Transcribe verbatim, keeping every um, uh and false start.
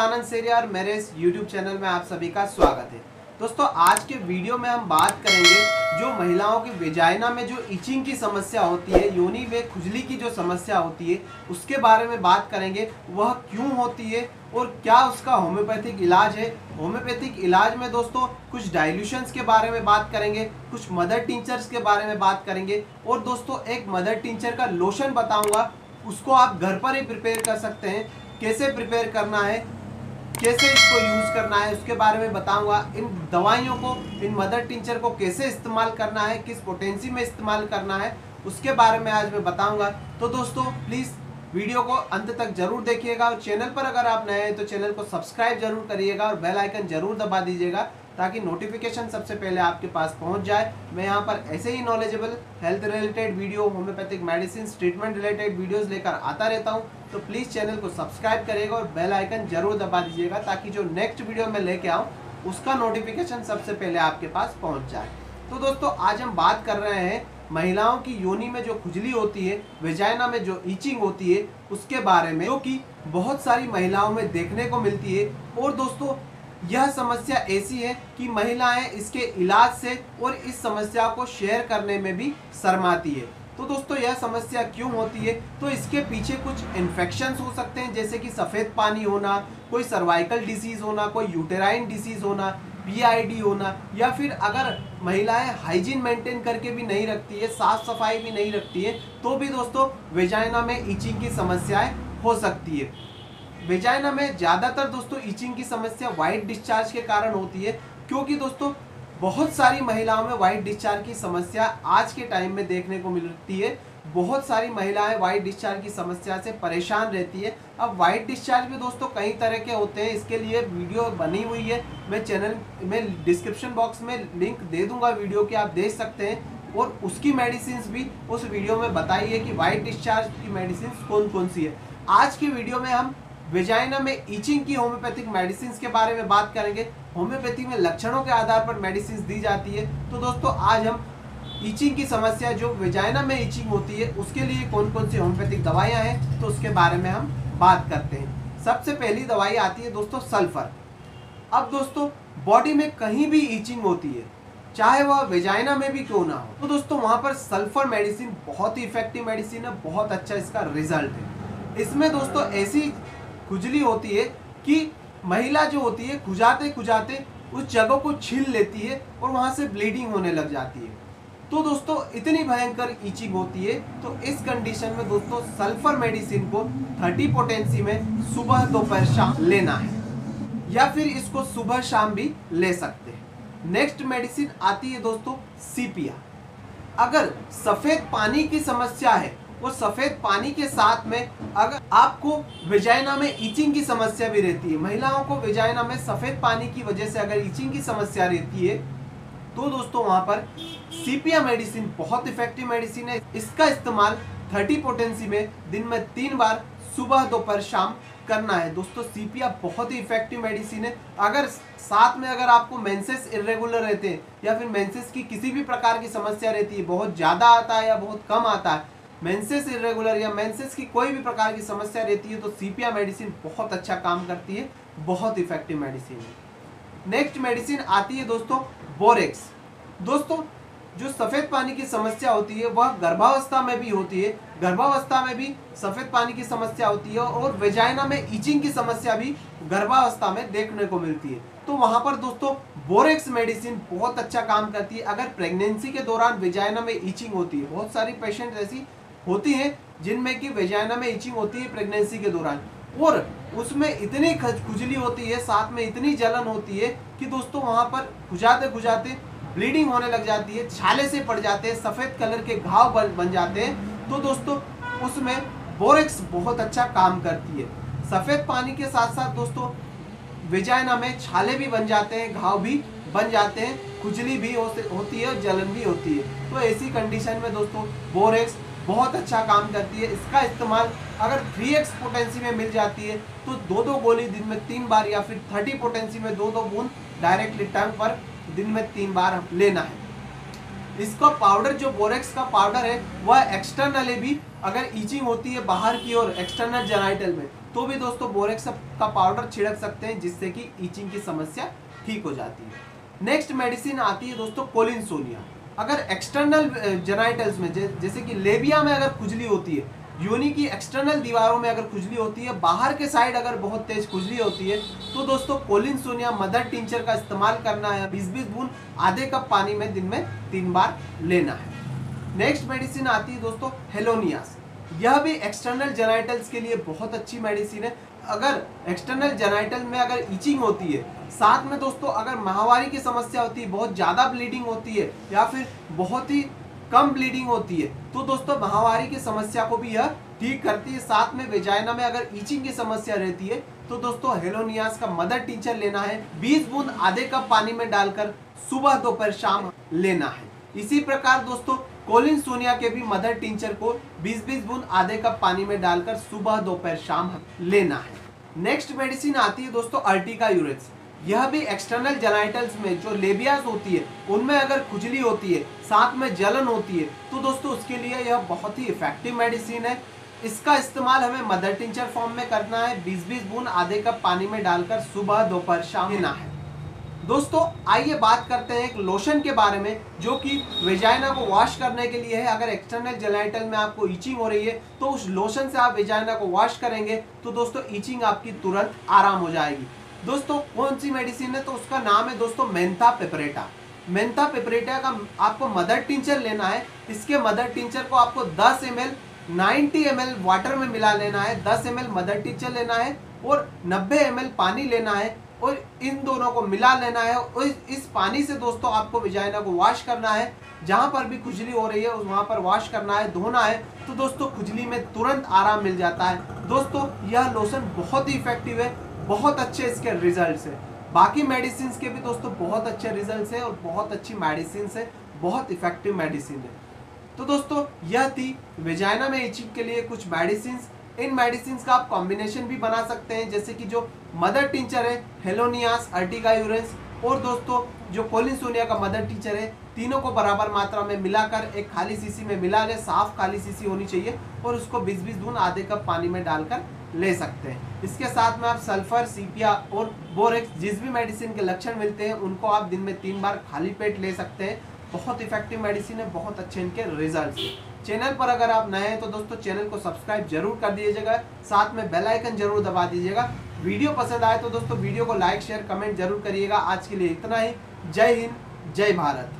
आनंद सेरिया और मेरे इस यूट्यूब चैनल में आप सभी का स्वागत है। दोस्तों आज के वीडियो में हम बात करेंगे जो महिलाओं की वेजाइना में जो इचिंग की समस्या होती है, योनि में खुजली की जो समस्या होती है उसके बारे में बात करेंगे। वह क्यों होती है और क्या उसका होम्योपैथिक इलाज है। होम्योपैथिक इलाज में दोस्तों कुछ डाइल्यूशंस के बारे में बात करेंगे, कुछ मदर टिंचर्स के बारे में बात करेंगे और दोस्तों एक मदर टिंचर का लोशन बताऊंगा, उसको आप घर पर ही प्रिपेयर कर सकते हैं। कैसे प्रिपेयर करना है, कैसे इसको यूज़ करना है उसके बारे में बताऊंगा। इन दवाइयों को, इन मदर टिंचर को कैसे इस्तेमाल करना है, किस पोटेंसी में इस्तेमाल करना है उसके बारे में आज मैं बताऊँगा। तो दोस्तों प्लीज़ वीडियो को अंत तक जरूर देखिएगा और चैनल पर अगर आप नए हैं तो चैनल को सब्सक्राइब जरूर करिएगा और बेल आइकन जरूर दबा दीजिएगा ताकि नोटिफिकेशन सबसे पहले आपके पास पहुंच जाए। मैं यहाँ पर ऐसे ही knowledgeable health related video, homeopathic medicine, treatment related videos लेकर आता रहता हूँ। तो प्लीज़ चैनल को सब्सक्राइब करिएगा और बेल आइकन जरूर दबा दीजिएगा ताकि जो नेक्स्ट वीडियो मैं लेके आऊँ उसका नोटिफिकेशन सबसे पहले आपके पास पहुँच जाए। तो दोस्तों आज हम बात कर रहे हैं महिलाओं की योनि में जो खुजली होती है, वेजाइना में जो इचिंग होती है उसके बारे में, जो कि बहुत सारी महिलाओं में देखने को मिलती है। और दोस्तों यह समस्या ऐसी है कि महिलाएं इसके इलाज से और इस समस्या को शेयर करने में भी शर्माती है। तो दोस्तों यह समस्या क्यों होती है, तो इसके पीछे कुछ इन्फेक्शंस हो सकते हैं जैसे कि सफ़ेद पानी होना, कोई सर्वाइकल डिसीज़ होना, कोई यूटेराइन डिसीज़ होना, पी आई डी होना, या फिर अगर महिलाएं हाइजीन मेंटेन करके भी नहीं रखती है, साफ सफाई भी नहीं रखती है तो भी दोस्तों वेजाइना में इचिंग की समस्याएं हो सकती है। वेजाइना में ज़्यादातर दोस्तों इचिंग की समस्या वाइट डिस्चार्ज के कारण होती है, क्योंकि दोस्तों बहुत सारी महिलाओं में वाइट डिस्चार्ज की समस्या आज के टाइम में देखने को मिलती है। बहुत सारी महिलाएं वाइट डिस्चार्ज की समस्या से परेशान रहती है। अब वाइट डिस्चार्ज भी दोस्तों कई तरह के होते हैं, इसके लिए वीडियो बनी हुई है। मैं चैनल में डिस्क्रिप्शन बॉक्स में लिंक दे दूंगा वीडियो की, आप देख सकते हैं और उसकी मेडिसिन्स भी उस वीडियो में बताई है कि वाइट डिस्चार्ज की मेडिसिन्स कौन कौन सी है। आज की वीडियो में हम वेजाइना में इचिंग की होम्योपैथिक मेडिसिन्स के बारे में बात करेंगे। होम्योपैथी में लक्षणों के आधार पर मेडिसिन्स दी जाती है। तो दोस्तों आज हम इचिंग की समस्या, जो वेजाइना में इचिंग होती है उसके लिए कौन कौन सी होम्योपैथिक दवाइयाँ हैं तो उसके बारे में हम बात करते हैं। सबसे पहली दवाई आती है दोस्तों सल्फर। अब दोस्तों बॉडी में कहीं भी इचिंग होती है, चाहे वह वेजाइना में भी क्यों ना हो, तो दोस्तों वहाँ पर सल्फर मेडिसिन बहुत ही इफेक्टिव मेडिसिन है, बहुत अच्छा इसका रिजल्ट है। इसमें दोस्तों ऐसी खुजली होती है कि महिला जो होती है खुजाते खुजाते उस जगह को छील लेती है और वहाँ से ब्लीडिंग होने लग जाती है। तो दोस्तों इतनी भयंकर इचिंग होती है। तो इस कंडीशन में दोस्तों सल्फर मेडिसिन को तीस पोटेंसी में सुबह दोपहर शाम लेना है, या फिर इसको सुबह शाम भी ले सकते हैं। नेक्स्ट मेडिसिन आती है दोस्तों सीपिया। अगर सफ़ेद पानी की समस्या है और सफ़ेद पानी के साथ में अगर आपको वेजाइना में इचिंग की समस्या भी रहती है, महिलाओं को वेजाइना में सफ़ेद पानी की वजह से अगर इचिंग की समस्या रहती है तो दोस्तों वहाँ पर सीपिया मेडिसिन बहुत इफेक्टिव मेडिसिन है। इसका इस्तेमाल तीस पोटेंसी में दिन में तीन बार सुबह दोपहर शाम करना है। दोस्तों सीपिया बहुत ही इफेक्टिव मेडिसिन है। अगर साथ में अगर आपको मेंसेस इरेगुलर रहते हैं या फिर मेंसेस की किसी भी प्रकार की समस्या रहती है, बहुत ज़्यादा आता है या बहुत कम आता है, मेंसेस इरेगुलर या मेंसेस की कोई भी प्रकार की समस्या रहती है तो सीपिया मेडिसिन बहुत अच्छा काम करती है, बहुत इफेक्टिव मेडिसिन है। नेक्स्ट मेडिसिन आती है दोस्तों बोरेक्स। दोस्तों जो सफ़ेद पानी की समस्या होती है वह गर्भावस्था में भी होती है, गर्भावस्था में भी सफ़ेद पानी की समस्या होती है और वेजाइना में इचिंग की समस्या भी गर्भावस्था में देखने को मिलती है। तो वहाँ पर दोस्तों बोरेक्स मेडिसिन बहुत अच्छा काम करती है। अगर प्रेगनेंसी के दौरान वेजाइना में इचिंग होती है, बहुत सारी पेशेंट ऐसी होती हैं जिनमें कि वेजाइना में इचिंग होती है प्रेगनेंसी के दौरान और उसमें इतनी खुजली होती है, साथ में इतनी जलन होती है कि दोस्तों वहाँ पर खुजाते खुजाते ब्लीडिंग होने लग जाती है, छाले से पड़ जाते हैं, सफ़ेद कलर के घाव बन जाते हैं। तो दोस्तों उसमें बोरेक्स बहुत अच्छा काम करती है। सफ़ेद पानी के साथ साथ दोस्तों वेजाइना में छाले भी बन जाते हैं, घाव भी बन जाते हैं, खुजली भी होती है और जलन भी होती है। तो ऐसी कंडीशन में दोस्तों बोरेक्स बहुत अच्छा काम करती है। इसका इस्तेमाल अगर थ्री एक्स पोटेंसी में मिल जाती है तो दो दो गोली दिन में तीन बार या फिर तीस पोटेंसी में दो दो बूंद डायरेक्टली टंग पर दिन में तीन बार लेना है। इसका पाउडर जो बोरेक्स का पाउडर है वह एक्सटर्नली भी अगर इचिंग होती है बाहर की ओर एक्सटर्नल जेनाइटल में तो भी दोस्तों बोरेक्स का पाउडर छिड़क सकते हैं, जिससे कि इचिंग की समस्या ठीक हो जाती है। नेक्स्ट मेडिसिन आती है दोस्तों कोलिनसोनिया। अगर एक्सटर्नल जेनाइटल्स में जैसे कि लेबिया में अगर खुजली होती है, योनि की एक्सटर्नल दीवारों में अगर खुजली होती है, बाहर के साइड अगर बहुत तेज खुजली होती है, तो दोस्तों कोलिनसोनिया मदर टिंचर का इस्तेमाल करना है। बीस बीस बूंद आधे कप पानी में दिन में तीन बार लेना है। नेक्स्ट मेडिसिन आती है दोस्तों हेलोनियास। यह भी एक्सटर्नल जेनाइटल्स के लिए बहुत अच्छी मेडिसिन है। अगर एक्सटर्नल जेनाइटल में अगर इचिंग होती है, साथ में दोस्तों अगर माहवारी की समस्या होती है, बहुत ज़्यादा ब्लीडिंग होती है या फिर बहुत ही कम ब्लीडिंग होती है, तो दोस्तों माहवारी की समस्या को भी यह ठीक करती है। साथ में वेजाइना में अगर इचिंग की समस्या रहती है, तो दोस्तों हेलोनियास का मदर टिंचर लेना है। बीस बूंद आधे कप पानी में डालकर सुबह दोपहर शाम लेना है। इसी प्रकार दोस्तों कोलिनसोनिया के भी मदर टिंचर को बीस बीस बूंद आधे कप पानी में डालकर सुबह दोपहर शाम लेना है। नेक्स्ट मेडिसिन आती है दोस्तों अर्टिका यूरेट्स। यह भी एक्सटर्नल जेनाइटल्स में जो लेबियाज होती है उनमें अगर खुजली होती है, साथ में जलन होती है, तो दोस्तों उसके लिए यह बहुत ही इफेक्टिव मेडिसिन है। इसका इस्तेमाल हमें मदर टिंचर फॉर्म में करना है। बीस बीस बूंद आधे कप पानी में डालकर सुबह दोपहर शाम लेना है। दोस्तों आइए बात करते हैं एक लोशन के बारे में, जो कि वेजाइना को वॉश करने के लिए है। अगर एक्सटर्नल जेनाइटल में आपको इचिंग हो रही है, तो उस लोशन से आप वेजाइना को वॉश करेंगे तो दोस्तों इचिंग आपकी तुरंत आराम हो जाएगी। दोस्तों कौन सी मेडिसिन है, तो उसका नाम है दोस्तों मेंथा पिपरेटा। मेंथा पिपरेटा का आपको मदर टिंचर लेना है। इसके मदर टिंचर को आपको दस M L ninety M L water में मिला लेना है। दस एम एल मदर टिंचर लेना है और नब्बे एम एल पानी लेना है और इन दोनों को मिला लेना है। और इस पानी से दोस्तों आपको वेजाइना को वॉश करना है। जहाँ पर भी खुजली हो रही है वहाँ पर वॉश करना है, धोना है, तो दोस्तों खुजली में तुरंत आराम मिल जाता है। दोस्तों यह लोशन बहुत ही इफेक्टिव है, बहुत अच्छे इसके रिजल्ट्स है। बाकी मेडिसिन के भी दोस्तों बहुत अच्छे रिजल्ट्स है और बहुत अच्छी मेडिसिन है, बहुत इफेक्टिव मेडिसिन है। तो दोस्तों यह थी वेजाइना में इचिंग के लिए कुछ मेडिसिन। इन मेडिसिन का आप कॉम्बिनेशन भी बना सकते हैं, जैसे कि जो मदर टिंचर है हेलोनियास, अर्टिगा यूरेंस और दोस्तों जो कोलिनसोनिया का मदर टिंचर है, तीनों को बराबर मात्रा में मिलाकर एक खाली शीशी में मिला लें। साफ खाली शीशी होनी चाहिए और उसको बीस बीस बूंद आधे कप पानी में डालकर ले सकते हैं। इसके साथ में आप सल्फर, सीपिया और बोरेक्स, जिस भी मेडिसिन के लक्षण मिलते हैं, उनको आप दिन में तीन बार खाली पेट ले सकते हैं। बहुत इफेक्टिव मेडिसिन है, बहुत अच्छे इनके रिजल्ट है। चैनल पर अगर आप नए हैं तो दोस्तों चैनल को सब्सक्राइब जरूर कर दीजिएगा, साथ में बेल आइकन जरूर दबा दीजिएगा। वीडियो पसंद आए तो दोस्तों वीडियो को लाइक शेयर कमेंट जरूर करिएगा। आज के लिए इतना ही। जय हिंद, जय भारत।